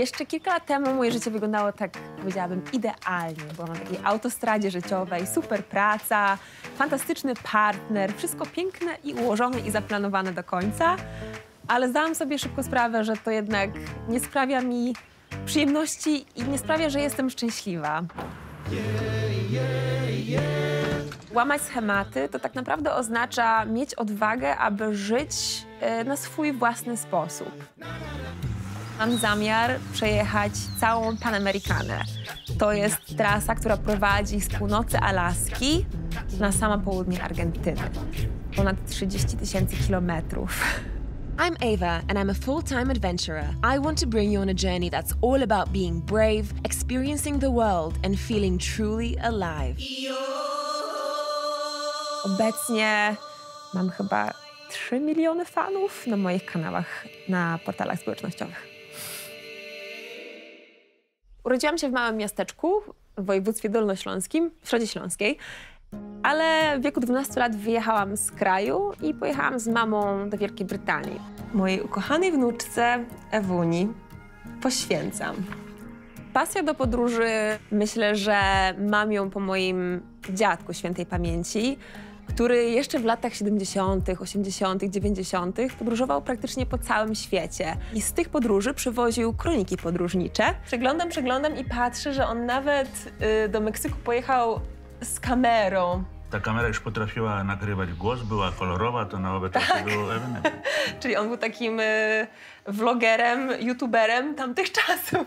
Jeszcze kilka lat temu moje życie wyglądało tak, powiedziałabym, idealnie. Byłam na takiej autostradzie życiowej, super praca, fantastyczny partner, wszystko piękne i ułożone i zaplanowane do końca. Ale zdałam sobie szybko sprawę, że to jednak nie sprawia mi przyjemności i nie sprawia, że jestem szczęśliwa. Łamać schematy to tak naprawdę oznacza mieć odwagę, aby żyć na swój własny sposób. Mam zamiar przejechać całą Panamerykanę. To jest trasa, która prowadzi z północy Alaski na samo południe Argentyny. Ponad 30 000 kilometrów. I'm Ava, and I'm a full-time adventurer. I want to bring you on a journey that's all about being brave, experiencing the world, and feeling truly alive. Obecnie mam chyba 3 miliony fanów na moich kanałach, na portalach społecznościowych. Urodziłam się w małym miasteczku w województwie dolnośląskim, w Środzie Śląskiej. Ale w wieku 12 lat wyjechałam z kraju i pojechałam z mamą do Wielkiej Brytanii. Mojej ukochanej wnuczce Ewuni poświęcam. Pasja do podróży, myślę, że mam ją po moim dziadku świętej pamięci, który jeszcze w latach 70., 80., 90. podróżował praktycznie po całym świecie. I z tych podróży przywoził kroniki podróżnicze. Przeglądam i patrzę, że on nawet do Meksyku pojechał z kamerą. Ta kamera już potrafiła nagrywać głos, była kolorowa, to na obie czasy było Ewunem. Czyli on był takim vlogerem, youtuberem tamtych czasów.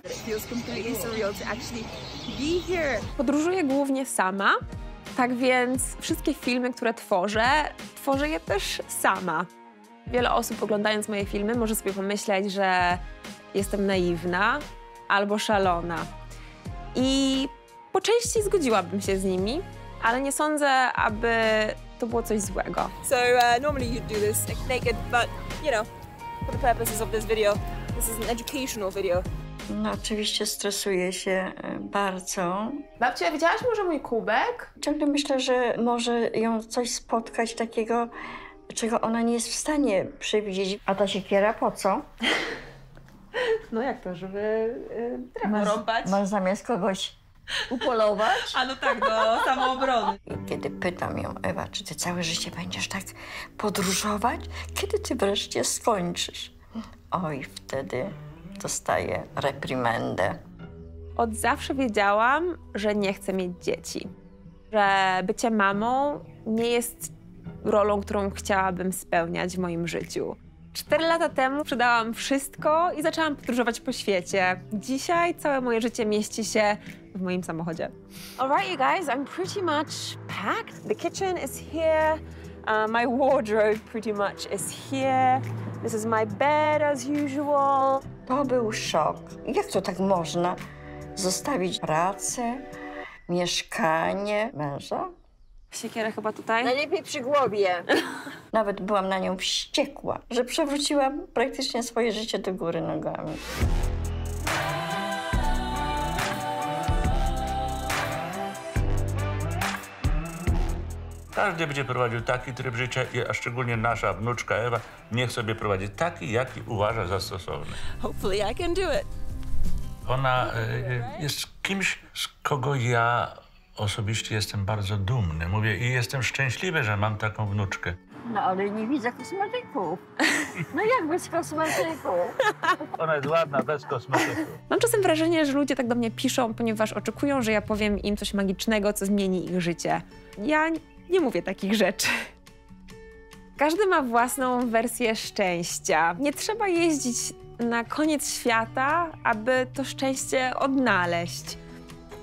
Podróżuję głównie sama, tak więc wszystkie filmy, które tworzę je też sama. Wiele osób, oglądając moje filmy, może sobie pomyśleć, że jestem naiwna albo szalona. I po części zgodziłabym się z nimi, ale nie sądzę, aby to było coś złego. So normally you do this naked, but you know, for the purposes of this video, this is an educational video. No oczywiście stresuję się bardzo. Babcia, widziałaś może mój kubek? Ciągle myślę, że może ją coś spotkać takiego, czego ona nie jest w stanie przewidzieć. A ta siekiera po co? No jak to, żeby drewno rąbać? Masz zamiast kogoś upolować? A no tak, do samoobrony. I kiedy pytam ją, Ewa, czy ty całe życie będziesz tak podróżować? Kiedy ty wreszcie skończysz? Oj, wtedy dostaję reprymendę. Od zawsze wiedziałam, że nie chcę mieć dzieci. Że bycie mamą nie jest rolą, którą chciałabym spełniać w moim życiu. 4 lata temu sprzedałam wszystko i zaczęłam podróżować po świecie. Dzisiaj całe moje życie mieści się w moim samochodzie. Alright, you guys, I'm pretty much packed. The kitchen is here. My wardrobe pretty much is here. This is my bed as usual. To był szok. Jak to tak można zostawić pracę, mieszkanie, męża? Siekierę chyba tutaj? Najlepiej przy głowie. Nawet byłam na nią wściekła, że przewróciłam praktycznie swoje życie do góry nogami. Każdy będzie prowadził taki tryb życia, a szczególnie nasza wnuczka Ewa niech sobie prowadzi taki, jaki uważa za stosowny. Hopefully I can do it. Ona jest kimś, z kogo ja osobiście jestem bardzo dumny. Mówię i jestem szczęśliwy, że mam taką wnuczkę. No ale nie widzę kosmetyków. No jak bez kosmetyków? Ona jest ładna, bez kosmetyków. Mam czasem wrażenie, że ludzie tak do mnie piszą, ponieważ oczekują, że ja powiem im coś magicznego, co zmieni ich życie. Ja nie mówię takich rzeczy. Każdy ma własną wersję szczęścia. Nie trzeba jeździć na koniec świata, aby to szczęście odnaleźć.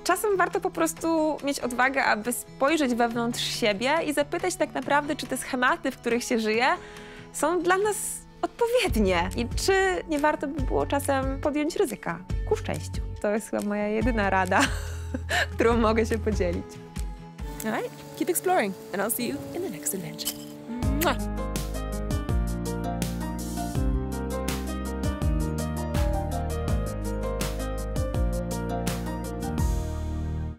Czasem warto po prostu mieć odwagę, aby spojrzeć wewnątrz siebie i zapytać tak naprawdę, czy te schematy, w których się żyje, są dla nas odpowiednie i czy nie warto by było czasem podjąć ryzyka ku szczęściu. To jest chyba moja jedyna rada, którą mogę się podzielić. All right, keep exploring and I'll see you in the next adventure. Mua!